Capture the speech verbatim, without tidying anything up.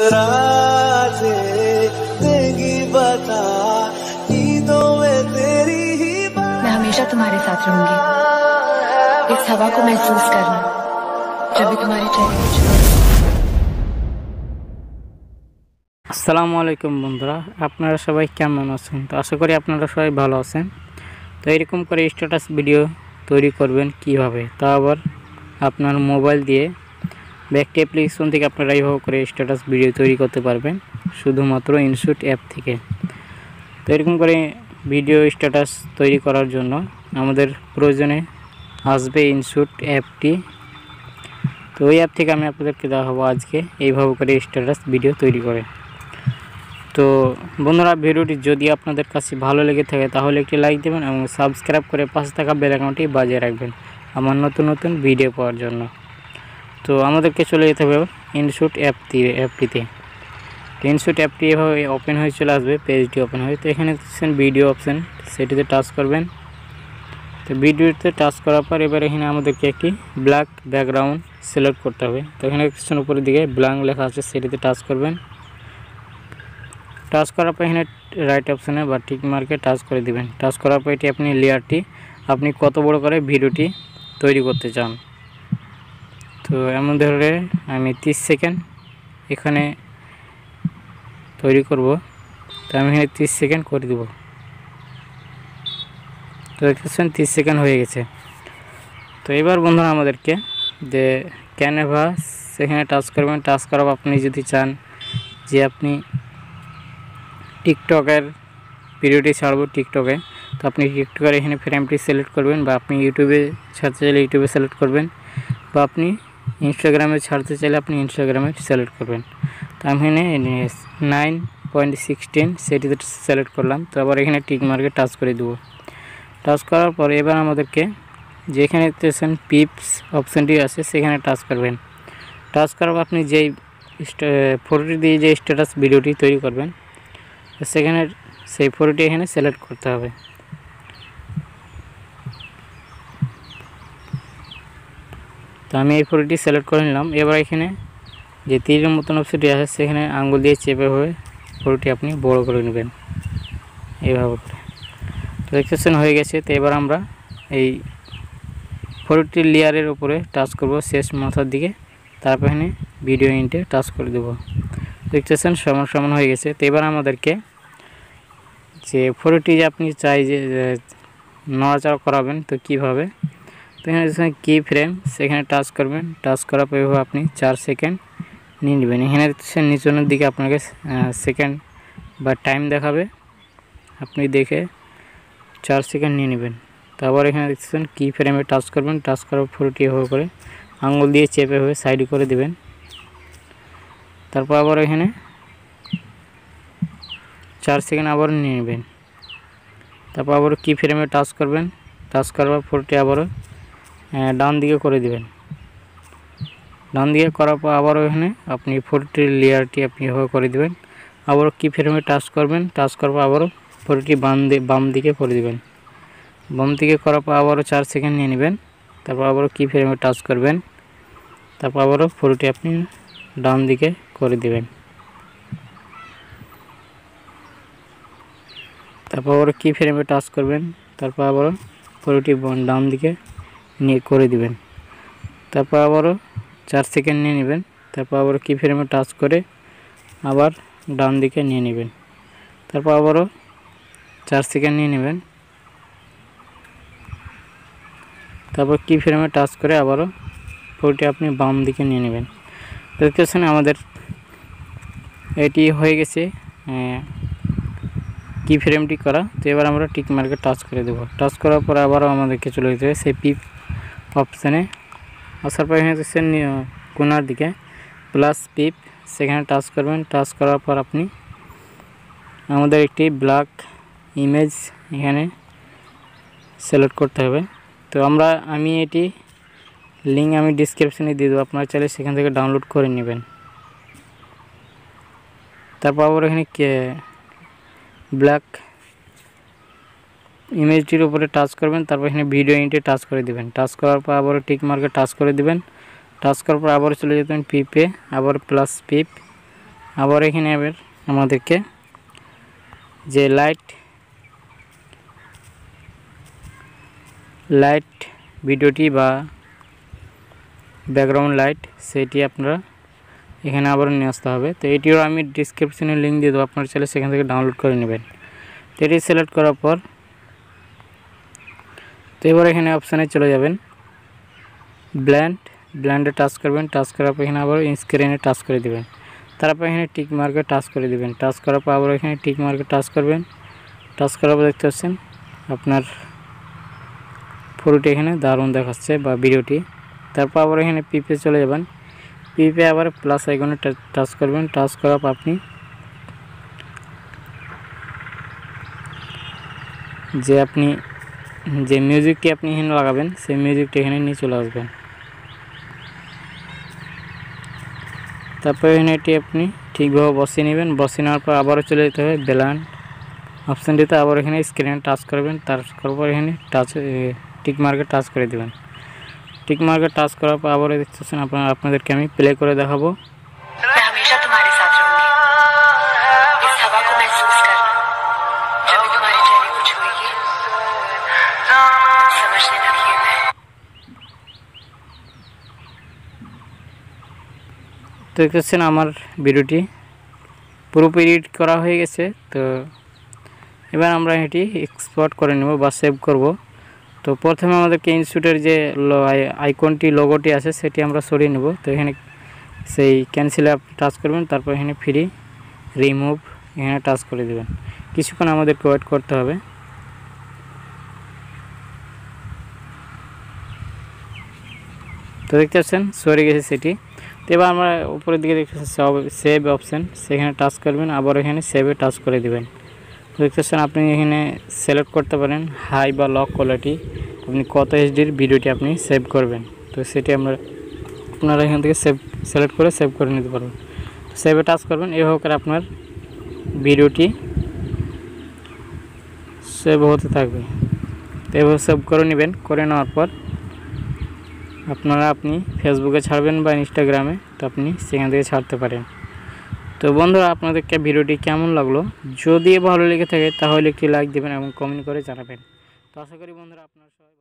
मैं हमेशा तुम्हारे साथ रहूंगी। इस हवा को महसूस करना जब भी तुम्हारे चाहिए। আসসালামু আলাইকুম বন্ধুরা, আপনারা সবাই কেমন আছেন? তো আশা করি আপনারা সবাই ভালো আছেন। তো এরকম করে স্ট্যাটাস ভিডিও তৈরি করবেন কিভাবে, তা আবার আপনার মোবাইল দিয়ে ব্যাকটি অ্যাপ্লিকেশন থেকে আপনারা এইভাবে করে স্ট্যাটাস ভিডিও তৈরি করতে পারবেন শুধুমাত্র ইনশট অ্যাপ থেকে। তো এরকম করে ভিডিও স্ট্যাটাস তৈরি করার জন্য আমাদের প্রয়োজনে আসবে ইনশট অ্যাপটি। তো ওই অ্যাপ থেকে আমি আপনাদেরকে দেখাবো আজকে এইভাবে করে স্ট্যাটাস ভিডিও তৈরি করে। তো বন্ধুরা, ভিডিওটি যদি আপনাদের কাছে ভালো লেগে থাকে তাহলে একটি লাইক দেবেন এবং সাবস্ক্রাইব করে পাশে থাকা বেল আইকনটি বাজিয়ে রাখবেন আমার নতুন নতুন ভিডিও পাওয়ার জন্য। তো আমাদেরকে চলে যেতে হবে ইনশট অ্যাপটি অ্যাপটিতে। তো ইনশট অ্যাপটি এভাবে ওপেন হয়ে চলে আসবে, পেজটি ওপেন হয়ে। তো এখানে ভিডিও অপশান, সেটিতে টাচ করবেন। তো ভিডিওতে টাচ করার পর এবার এখানে আমাদেরকে একটি ব্ল্যাক ব্যাকগ্রাউন্ড সিলেক্ট করতে হবে। তো এখানে কিছুক্ষণ উপরের দিকে ব্ল্যাঙ্ক লেখা আছে, সেটিতে টাচ করবেন। টাচ করার পর এখানে রাইট অপশানে বা টিক মার্কে টাচ করে দিবেন। টাচ করার পর এটি আপনি লেয়ারটি আপনি কত বড় করে ভিডিওটি তৈরি করতে চান। তো এমন ধরে আমি তিরিশ সেকেন্ড এখানে তৈরি করব। তো আমি এখানে তিরিশ সেকেন্ড করে দেব। তো দেখতেছেন তিরিশ সেকেন্ড হয়ে গেছে। তো এবার বন্ধুরা আমাদেরকে যে ক্যানভাস সেখানে টাচ করবেন। টাচ করার পর আপনি যদি চান যে আপনি টিকটকের ভিডিওটি ছাড়ব টিকটকে, তো আপনি টিকটকের এখানে ফ্রেমটি সিলেক্ট করবেন, বা আপনি ইউটিউবে ছাড়তে চাইলে ইউটিউবে সিলেক্ট করবেন, বা আপনি ইনস্টাগ্রামে ছাড়তে চাইলে আপনি ইনস্টাগ্রামে সিলেক্ট করবেন। তো আমি এখানে নাইন পয়েন্ট সিক্সটিন সেটিতে সিলেক্ট করলাম। তো আবার এখানে টিক মার্কে টাচ করে দেবো। টাচ করার পর এবার আমাদেরকে যেখানে পিপস অপশানটি আছে সেখানে টাচ করবেন। টাচ করার পর আপনি যেই ফটোটি দিয়ে যে স্ট্যাটাস ভিডিওটি তৈরি করবেন সেখানে সেই ফটোটি এখানে সিলেক্ট করতে হবে। তো আমি এই ফটোটি সিলেক্ট করে নিলাম। এবার এখানে যে তীরের মতন অপশনটি আছে সেখানে আঙ্গুল দিয়ে চেপে হয়ে ফটোটি আপনি বড় করে নেবেন এইভাবে। তো দেখছেন হয়ে গেছে। তো এবার আমরা এই ফটোটির লেয়ারের উপরে টাচ করব শেষ মাথার দিকে, তারপর এখানে ভিডিও ইনটে টাচ করে দেবো। দেখতেছেন সমান সমান হয়ে গেছে। তো এবার আমাদেরকে যে ফটোটি যে আপনি চাই যে নড়াচড়া করাবেন, তো কীভাবে, তো এখানে কি ফ্রেম সেখানে টাচ করবেন। টাচ করার পর এভাবে আপনি চার সেকেন্ড নিয়ে নেবেন। এখানে নিচনের দিকে আপনাকে সেকেন্ড বা টাইম দেখাবে, আপনি দেখে চার সেকেন্ড নিয়ে নেবেন। তারপর এখানে দেখতেছেন কি ফ্রেমে টাচ করবেন। টাচ করার ফটোটি এভাবে করে আঙুল দিয়ে চেপে হয়ে সাইড করে দেবেন। তারপর আবার এখানে চার সেকেন্ড আবার নিয়ে নেবেন। তারপর আবার কি ফ্রেমে টাচ করবেন। টাচ করার ফটোটি আবারও ডান দিকে করে দেবেন। ডান দিকে করার পর আবারও এখানে আপনি ফটোটির লেয়ারটি আপনি এভাবে করে দেবেন। আবারও কি ফ্রেমে টাচ করবেন। টাচ করার পর আবারও ফটোটি বাম বাম দিকে করে দেবেন। বাম দিকে করার পর আবারও চার সেকেন্ড নিয়ে নেবেন। তারপর আবারও কি ফ্রেমে টাচ করবেন। তারপর আবারও ফটোটি আপনি ডান দিকে করে দেবেন। তারপর আবার কি ফ্রেমে টাচ করবেন। তারপর আবারও ফটোটি ডান দিকে নিয়ে করে দিবেন। তারপর আবারও চার সেকেন্ড নিয়ে নেবেন। তারপর আবারও কি ফ্রেমে টাচ করে আবার ডান দিকে নিয়ে নেবেন। তারপর আবারও চার সেকেন্ড নিয়ে নেবেন। তারপর কি ফ্রেমে টাচ করে আবারও ফটোটি আপনি বাম দিকে নিয়ে নেবেন। দেখতেছেন আমাদের এটি হয়ে গেছে কি ফ্রেমটি করা। তো এবার আমরা টিক মার্কে টাচ করে দেবো। টাচ করার পর আবারও আমাদেরকে চলে যেতে হবে সেই পিপ অপশানে। আসার পর এখানে দেখছেন কোনার দিকে প্লাস পিপ সেখানে টাচ করবেন। টাচ করার পর আপনি আমাদের একটি ব্ল্যাক ইমেজ এখানে সিলেক্ট করতে হবে। তো আমরা আমি এটি লিঙ্ক আমি ডিসক্রিপশানে দিয়ে দেবো, আপনারা চাইলে সেখান থেকে ডাউনলোড করে নেবেন। তারপর আবার এখানে ব্ল্যাক ইমেজটির উপরে টাচ করবেন। তারপর এখানে ভিডিও ইনটে টাচ করে দেবেন। টাচ করার পর আবারও টিক মার্কে টাচ করে দেবেন। টাচ করার পর আবার চলে যেতেন পিপে, আবার প্লাস পিপ আবার এখানে আবার আমাদেরকে যে লাইট লাইট ভিডিওটি বা ব্যাকগ্রাউন্ড লাইট সেটি আপনারা এখানে আবার নিয়ে আসতে হবে। তো এটিও আমি ডেসক্রিপশনে লিংক দিয়ে দেবো, আপনারা চাইলে সেখান থেকে ডাউনলোড করে নেবেন। তো এটি সিলেক্ট করার পর তো এবার এখানে অপশানে চলে যাবেন, ব্ল্যান্ড ব্ল্যান্ডে টাচ করবেন। টাচ করার পর এখানে আবার স্ক্রিনে টাচ করে দেবেন, তারপর এখানে টিক মার্কে টাচ করে দেবেন। টাচ করার পর আবার এখানে টিক মার্কে টাচ করবেন। টাচ করার পর দেখতে পাচ্ছেন আপনার ফটোটি এখানে দারুণ দেখাচ্ছে বা ভিডিওটি। তারপর আবার এখানে পিপে চলে যাবেন, পিপে আবার প্লাস আইকনে টাচ করবেন। টাচ করার পর আপনি যে আপনি যে মিউজিকটি আপনি এখানে লাগাবেন সেই মিউজিকটি এখানে নিয়ে চলে আসবেন। তারপর এখানে এটি আপনি ঠিকভাবে বসিয়ে নেবেন। বসিয়ে নেওয়ার পর আবারও চলে যেতে হবে ব্ল্যান্ড অপশানটিতে। আবার এখানে স্ক্রিনে টাচ করবেন, টাচ করার পর এখানে টাচ টিক মার্কে টাচ করে দেবেন। টিক মার্কে টাচ করার পর আবারও দেখতেছেন আপনার আপনাদেরকে আমি প্লে করে দেখাবো। তো দেখতেছেন আমার ভিডিওটি পুরোপুরি এডিট করা হয়ে গেছে। তো এবার আমরা এটি এক্সপোর্ট করে নেব বা সেভ করব। তো প্রথমে আমাদেরকে ইনশটের যে আইকনটি লোগোটি আছে সেটি আমরা সরিয়ে নেব। তো এখানে সেই ক্যান্সেলে টাচ করবেন, তারপর এখানে ফ্রি রিমুভ এখানে টাচ করে দেবেন। কিছুক্ষণ আমাদেরকে ওয়েট করতে হবে। তো দেখতে পাচ্ছেন সরে গেছে সেটি। তো এবার আমরা উপরের দিকে দেখতে সেভ অপশান, সেখানে টাচ করবেন। আবার এখানে সেভে টাচ করে দেবেন। দেখতেছেন আপনি এখানে সিলেক্ট করতে পারেন হাই বা লো কোয়ালিটি, আপনি কত এইচডির ভিডিওটি আপনি সেভ করবেন। তো সেটি আমরা আপনারা এখান থেকে সেভ সিলেক্ট করে সেভ করে নিতে পারবেন। তো সেভে টাচ করবেন, এভাবে করে আপনার ভিডিওটি সেভ হতে থাকবে। তো এভাবে সেভ করে নেবেন। করে নেওয়ার পর আপনারা আপনি ফেসবুকে ছাড়বেন বা ইনস্টাগ্রামে, তো আপনি সেখান থেকে ছাড়তে পারেন। তো বন্ধুরা আপনাদেরকে ভিডিওটি কেমন লাগলো, যদি ভালো লেগে থাকে তাহলে একটি লাইক দেবেন এবং কমেন্ট করে জানাবেন। তো আশা করি বন্ধুরা আপনারা সবাই